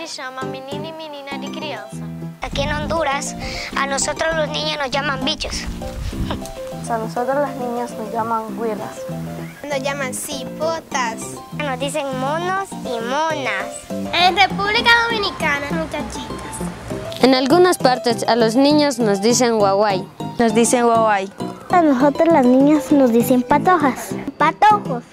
gente chama menino e menina de criança. Aquí en Honduras, a nosotros los niños nos llaman bichos. A nosotros las niñas nos llaman güiras. Nos llaman cipotas. Nos dicen monos y monas. En República Dominicana, muchachitas. En algunas partes a los niños nos dicen guaguay. Nos dicen guaguay. A nosotros las niñas nos dicen patojas. Patojos.